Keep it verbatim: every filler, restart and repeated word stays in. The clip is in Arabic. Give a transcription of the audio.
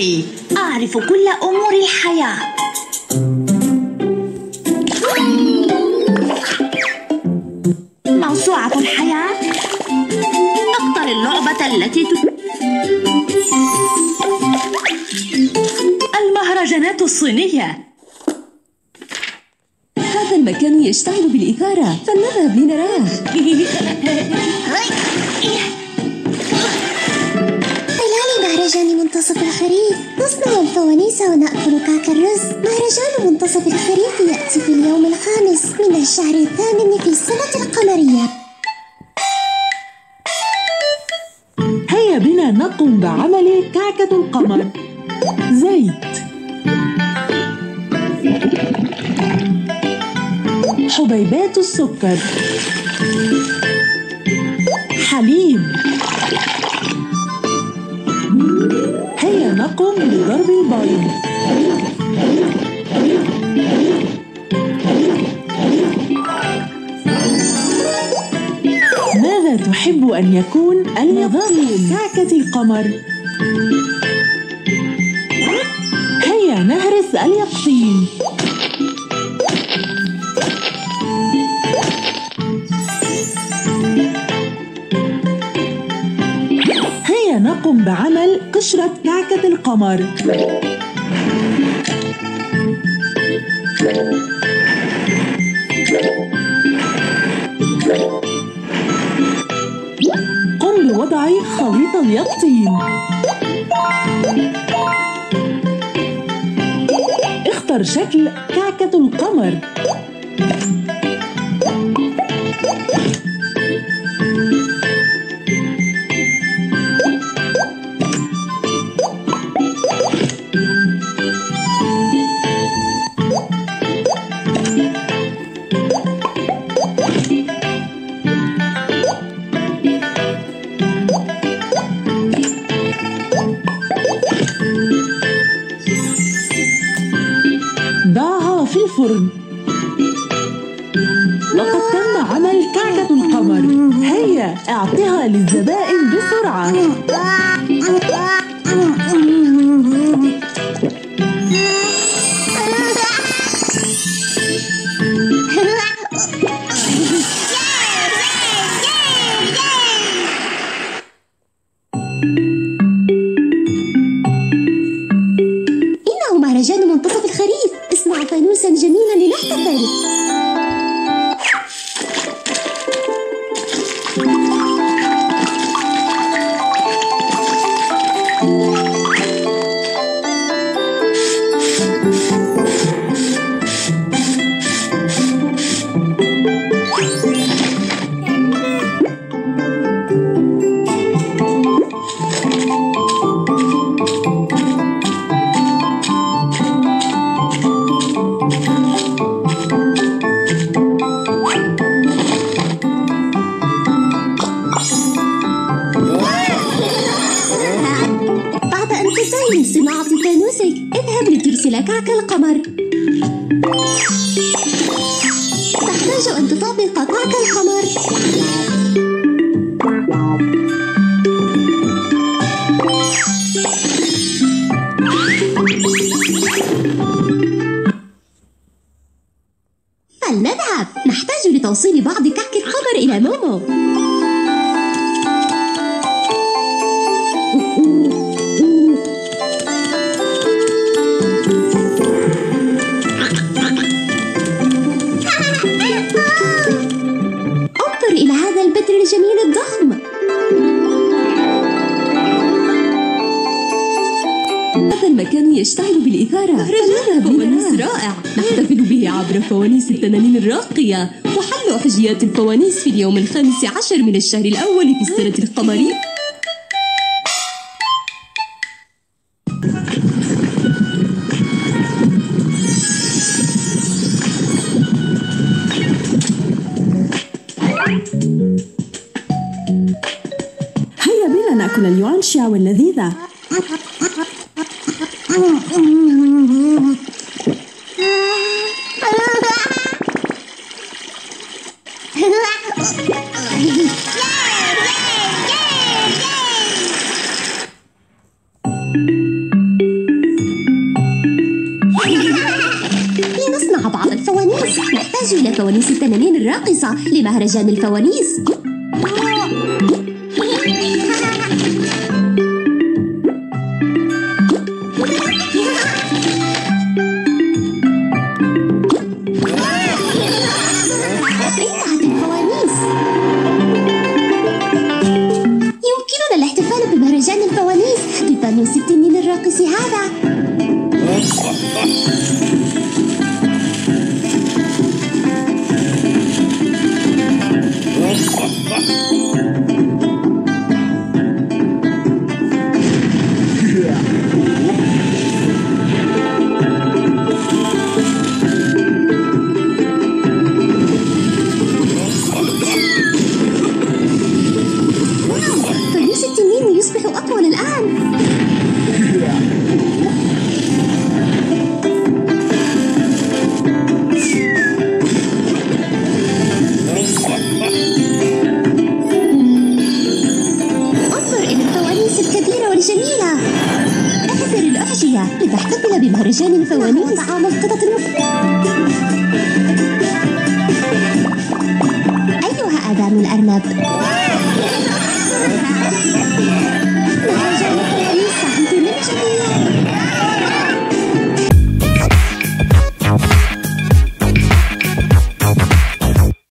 ذكي، أعرف كل أمور الحياة. موسوعة الحياة، اختر اللعبة التي ت... المهرجانات الصينية. هذا المكان يشتعل بالإثارة، فلنذهب لنراه. خلال مهرجان منتصف الخريف نصنع الفوانيس ونأكل كعك الرز. مهرجان منتصف الخريف يأتي في اليوم الخامس من الشهر الثامن في السنة القمرية. هيا بنا نقوم بعمل كعكة القمر. زيت، حبيبات السكر، حليب. هيا نقوم بضرب البيض. ماذا تحب أن يكون النظام كعكة القمر؟ هيا نهرس اليقطين. نقوم بعمل قشرة كعكة القمر. قم بوضع خليط اليقطين. اختر شكل كعكة القمر. لقد تم عمل كعكة القمر. هيا اعطها للزبائن بسرعة. إنه مهرجان منتصف الخريف. اصنع فانوسا جميلا لنحتفل. صناعة فانوسك، اذهب لترسل كعك القمر. تحتاج أن تطبق كعك القمر. فلنذهب، نحتاج لتوصيل بعض كعك القمر إلى مومو. الجميل الضخم. هذا المكان يشتعل بالإثارة. مهرجان رائع نحتفل به عبر فوانيس التنانين الراقية. وحل أحجيات الفوانيس في اليوم الخامس عشر من الشهر الأول في السنة القمرية. نأكل اليوانشيا واللذيذة. نحتاج إلى فوانيس التنانين الراقصة لمهرجان الفوانيس. Thank you.